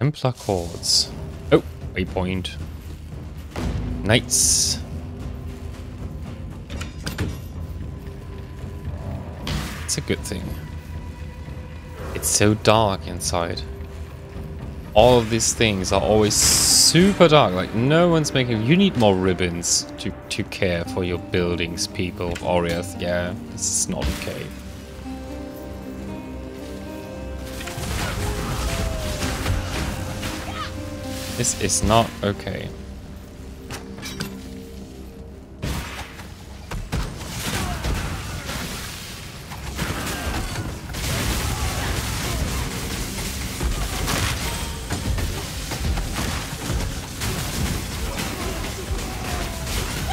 Templar Cords. Oh, waypoint. Nice. It's a good thing. It's so dark inside. All of these things are always super dark. Like, no one's making... You need more ribbons to care for your buildings, people. Oriath, yeah, this is not okay. This is not okay.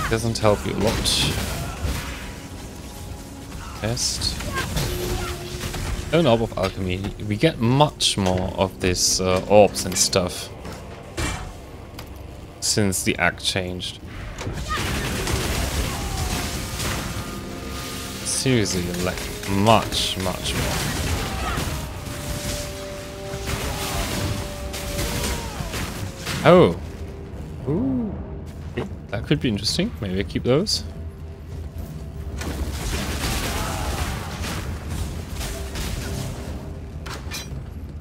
Doesn't help you a lot. Test. An Orb of Alchemy. We get much more of these orbs and stuff since the act changed. Seriously, like much more. Oh. Ooh. That could be interesting. Maybe I keep those.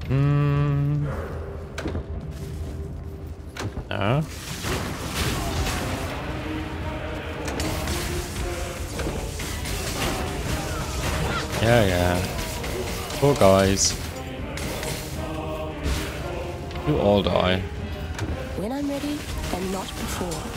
Hmm. Ah. Yeah. Poor guys. You all die. When I'm ready, and not before.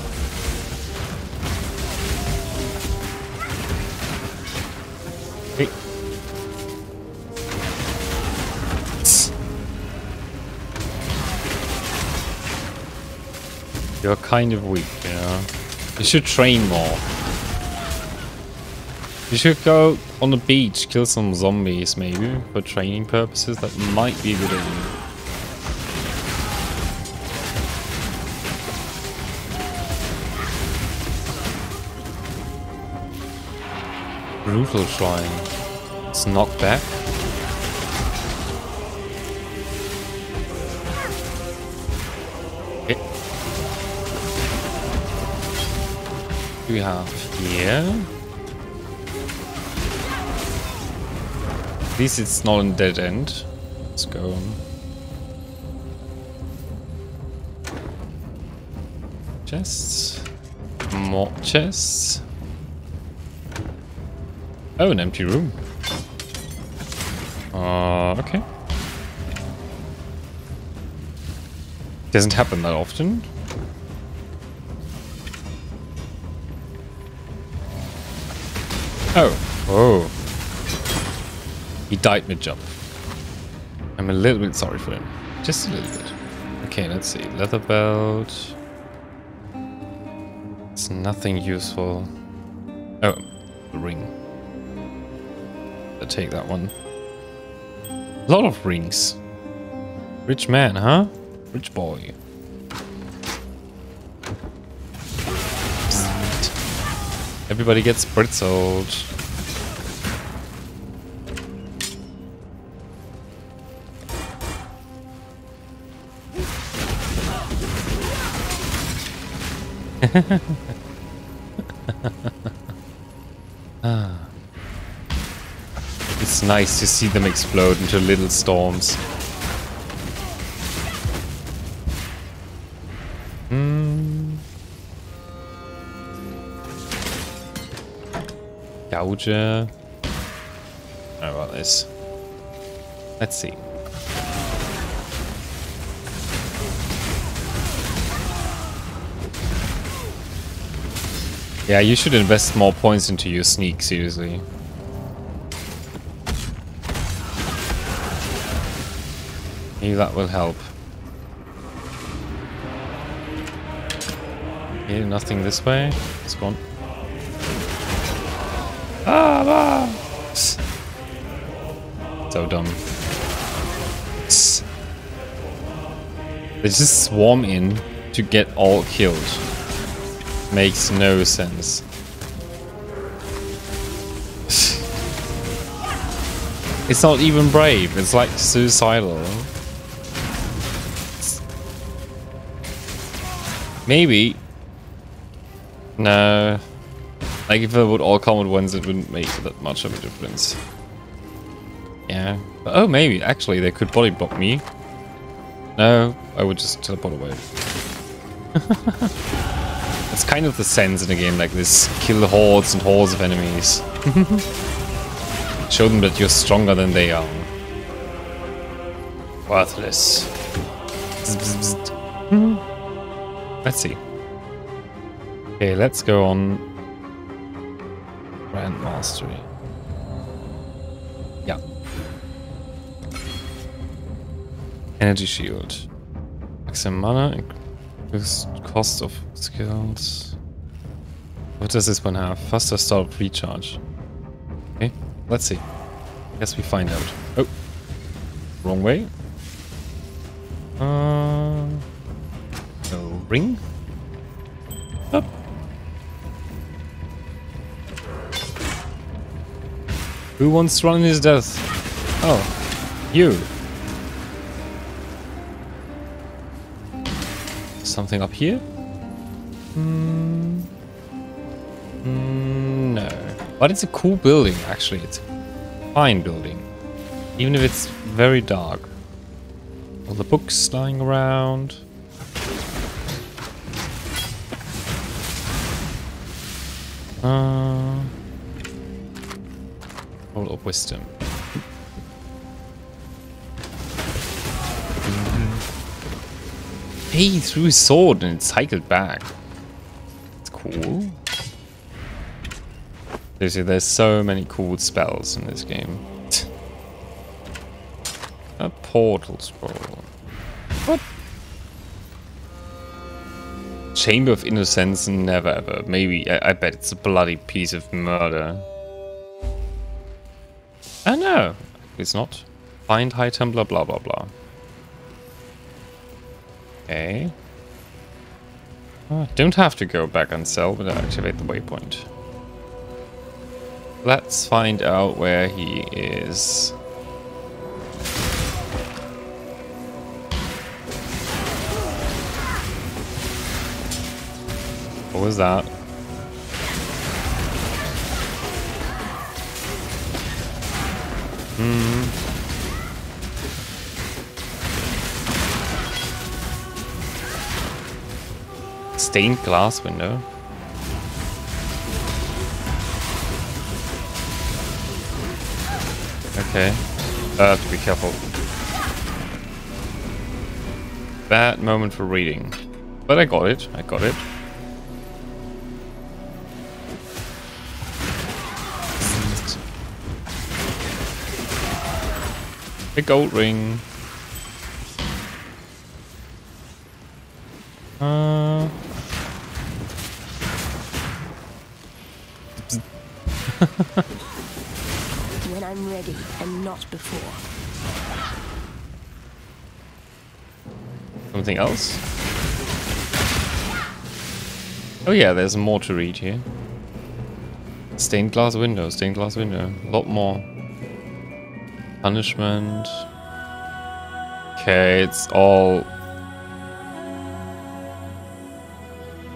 You're kind of weak, you know. You should train more. You should go on the beach, kill some zombies, maybe, for training purposes. That might be a good idea. Brutal shrine. It's knocked back. We have here. At least it's not a dead end. Let's go. Chests. More chests. Oh, an empty room. Okay. Doesn't happen that often. Oh. He died mid-jump. I'm a little bit sorry for him. Just a little bit. Okay, let's see. Leather belt. It's nothing useful. Oh, the ring. I'll take that one. A lot of rings. Rich man, huh? Rich boy. Everybody gets brittled. It's nice to see them explode into little storms. Gouger. I don't know about this. Let's see. Yeah, you should invest more points into your sneak, seriously. Maybe that will help. Here, nothing this way. This one. So dumb. They just swarm in to get all killed. Makes no sense. It's not even brave, it's like suicidal. It's Maybe. No. Like, if it would all come at once, it wouldn't make that much of a difference. Yeah. But, oh, maybe. Actually, they could body block me. No, I would just teleport away. That's kind of the sense in a game like this. Kill hordes and hordes of enemies. Show them that you're stronger than they are. Worthless. Let's see. Okay, let's go on Grand Mastery. Yeah. Energy Shield. Maximum mana, cost of skills. What does this one have? Faster start of recharge. Okay, let's see. Guess we find out. Oh, wrong way. No ring. Up. Who wants to run his death? Oh, you. Something up here? No. But it's a cool building, actually. It's a fine building. Even if it's very dark. All the books lying around. Hall of Wisdom. He threw his sword and it cycled back. It's cool. Seriously, there's so many cool spells in this game. A portal scroll. What? Chamber of Innocence, never ever. Maybe, I bet it's a bloody piece of murder. Oh no, it's not. Find High Templar, blah blah blah. Okay. Oh, don't have to go back and sell, but I'll activate the waypoint. Let's find out where he is. What was that? Hmm. Stained glass window. Okay. I have to be careful. Bad moment for reading. But I got it. I got it. A gold ring. When I'm ready, and not before. Something else? Oh yeah, there's more to read here. Stained glass window, stained glass window. A lot more. Punishment. Okay, it's all...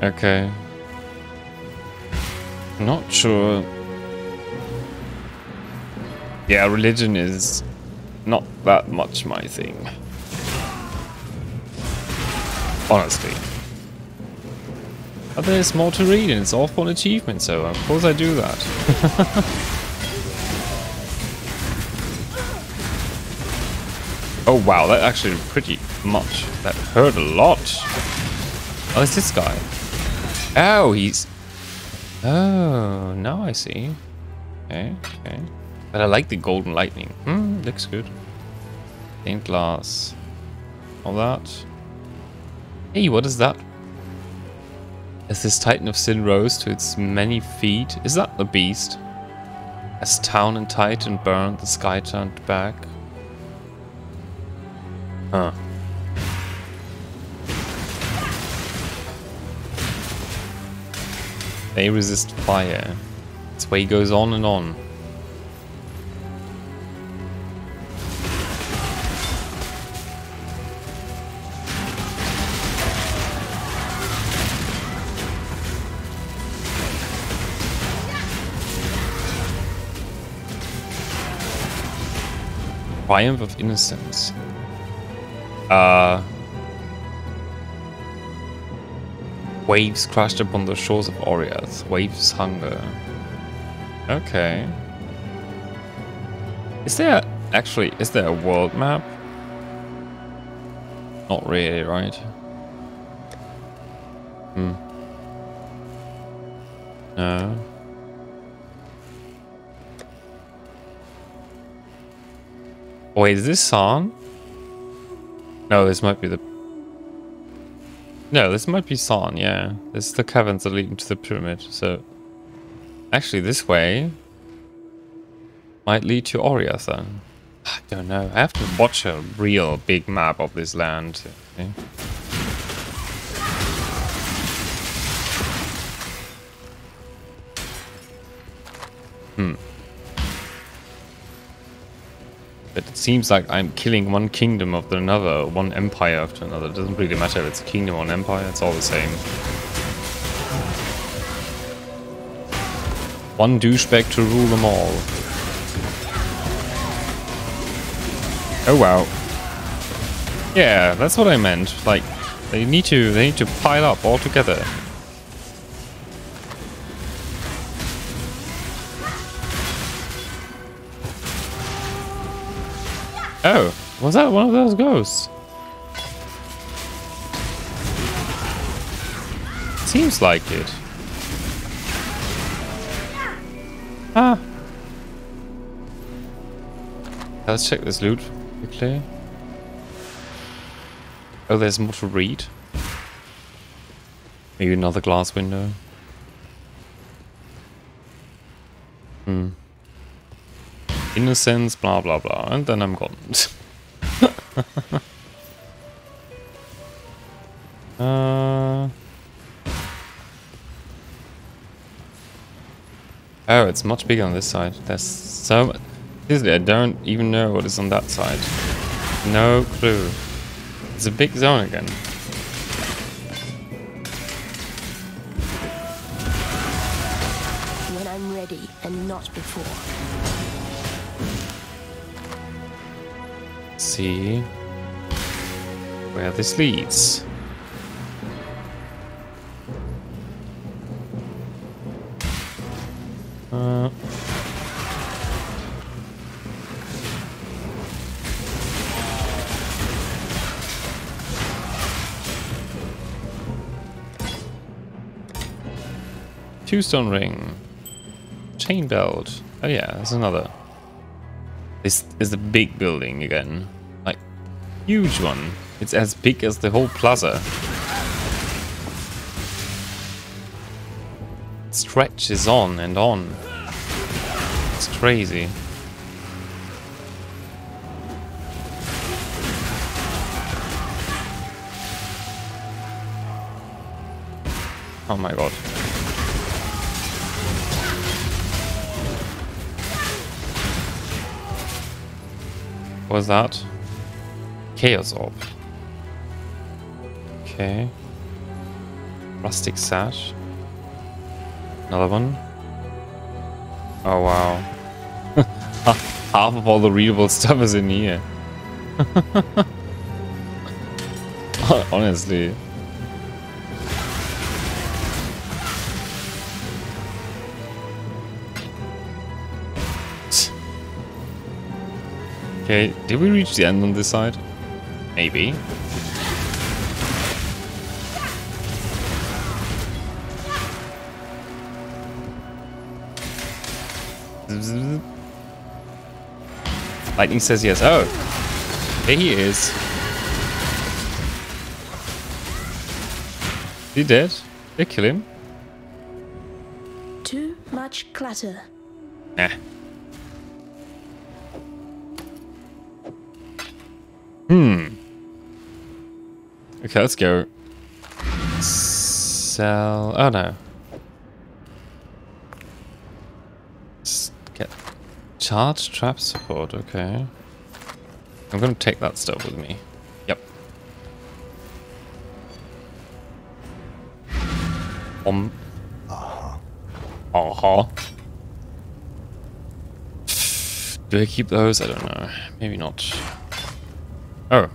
Okay. Not sure... Yeah, religion is not that much my thing. Honestly. But there's more to read and it's all for an achievement, so of course I do that. Oh wow, that actually pretty much. That hurt a lot. Oh, it's this guy. Oh, he's... Oh, now I see. Okay, okay. But I like the golden lightning. Hmm, looks good. Stained glass. All that. Hey, what is that? As this Titan of Sin rose to its many feet... Is that the beast? As town and Titan burned, the sky turned back. Huh. They resist fire. This way goes on and on. Triumph of Innocence. Waves crashed upon the shores of Oriath. Waves hunger. Okay. Is there actually, is there a world map? Not really, right? Hmm. No. Wait, is this San? No, this might be the... No, this might be San, yeah. This is the caverns that lead into the pyramid, so... Actually, this way... might lead to Oriath then. I don't know. I have to watch a real big map of this land. Okay. Hmm. But it seems like I'm killing one kingdom after another, one empire after another. It doesn't really matter if it's a kingdom or an empire, it's all the same. One douchebag to rule them all. Oh wow. Yeah, that's what I meant. Like, they need to pile up all together. Oh, was that one of those ghosts? Seems like it. Ah. Let's check this loot quickly. Oh, there's more to read. Maybe another glass window. Hmm. Innocence, blah blah blah, and then I'm gone. Oh, it's much bigger on this side. There's so much. Seriously, I don't even know what is on that side. No clue. It's a big zone again. When I'm ready, and not before. See where this leads. Two stone ring, chain belt. Oh yeah, there's another. This is the big building again. Like, huge one. It's as big as the whole plaza. Stretches on and on. It's crazy. Oh my god. What was that? Chaos Orb. Okay. Rustic Sash. Another one. Oh wow. Half of all the readable stuff is in here. Honestly. Okay, did we reach the end on this side? Maybe. Lightning says yes. Oh! There he is. Is he dead? Did I kill him? Too much clutter. Nah. Hmm. Okay, let's go. Sell. Oh no. Just get charge trap support. Okay. I'm gonna take that stuff with me. Yep. Uh huh. Do I keep those? I don't know. Maybe not. Oh.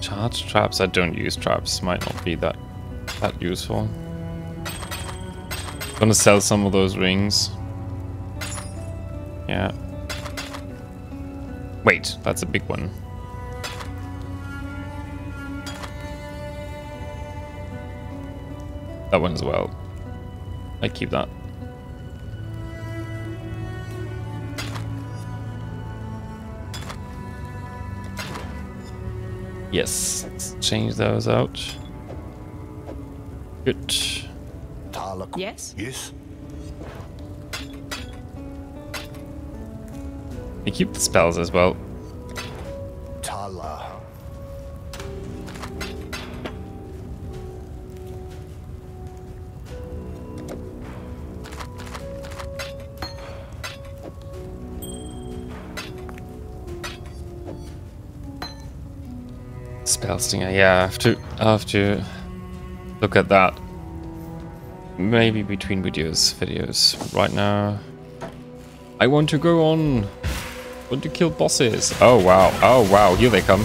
Charge traps. I don't use traps. Might not be that useful. I'm gonna sell some of those rings. Yeah. Wait, that's a big one. That one as well. I keep that. Yes, let's change those out. Good. Yes? Yes. I keep the spells as well. Tala. Spellstinger, yeah, I have to look at that. Maybe between videos. Right now I want to go on. Want to kill bosses. Oh wow, here they come.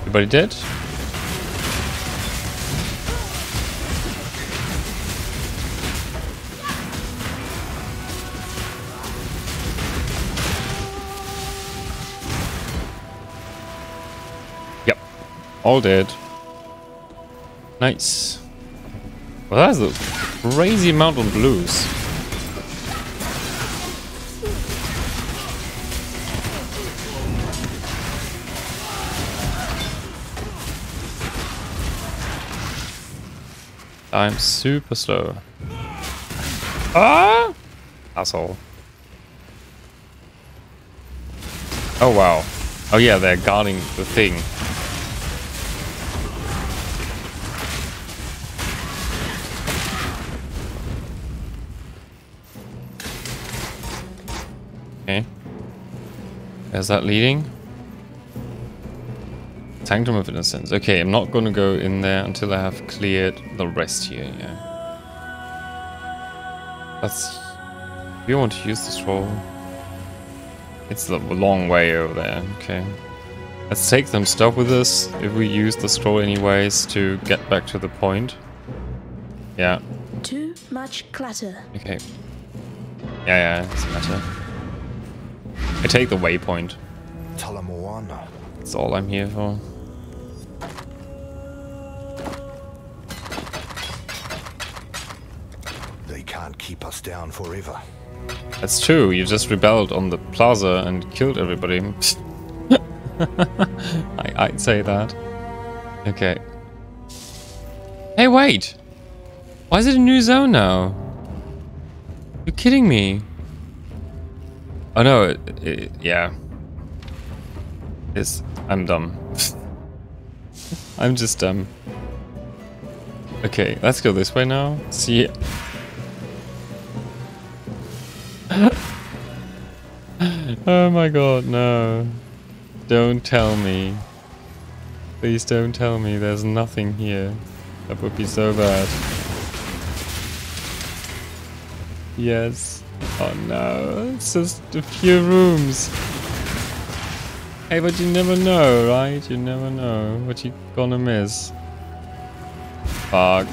Everybody dead? All dead. Nice. Well, that's a crazy amount of blues. I'm super slow. Ah! Asshole. Oh, wow. Oh, yeah, they're guarding the thing. Is that leading? Sanctum of Innocence. Okay, I'm not gonna go in there until I have cleared the rest here, yeah. That's... If you want to use this roll... It's a long way over there, okay. Let's take some stuff with us, if we use the scroll anyways, to get back to the point. Yeah. Too much clutter. Okay. Yeah, it doesn't matter. I take the waypoint. That's all I'm here for. They can't keep us down forever. That's true. You just rebelled on the plaza and killed everybody. I'd say that. Okay. Hey, wait! Why is it a new zone now? You're kidding me. Oh no, yeah. I'm dumb. I'm just dumb. Okay, let's go this way now. See. Oh my god, no. Don't tell me. Please don't tell me there's nothing here. That would be so bad. Yes. Oh no, it's just a few rooms. Hey, but you never know, right? You never know what you're gonna miss. Fuck.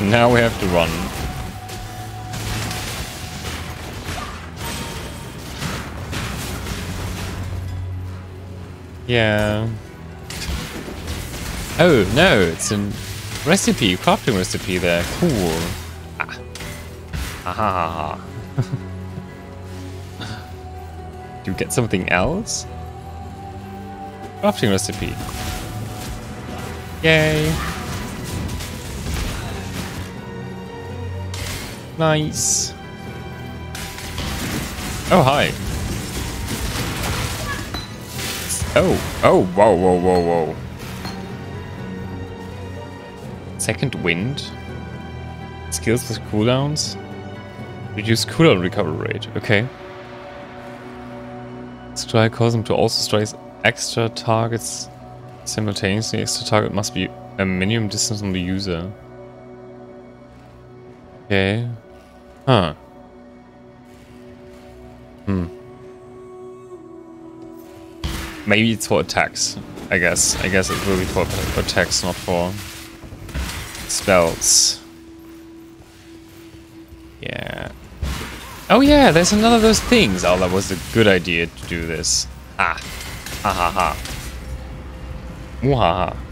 And now we have to run. Yeah. Oh no, it's a recipe, crafting recipe there. Cool. Ah. Aha. Do you get something else? Crafting recipe. Yay. Nice. Oh, hi. Oh, whoa. Second Wind. Skills with cooldowns. Reduce cooldown recovery rate. Okay. Strike causes him to also strike extra targets simultaneously. Extra target must be a minimum distance from the user. Okay. Huh. Hmm. Maybe it's for attacks, I guess. I guess it will be for attacks, not for spells. Yeah. Oh yeah, there's another of those things. Oh, that was a good idea to do this. Ah. Ah ha ha. Mwahaha.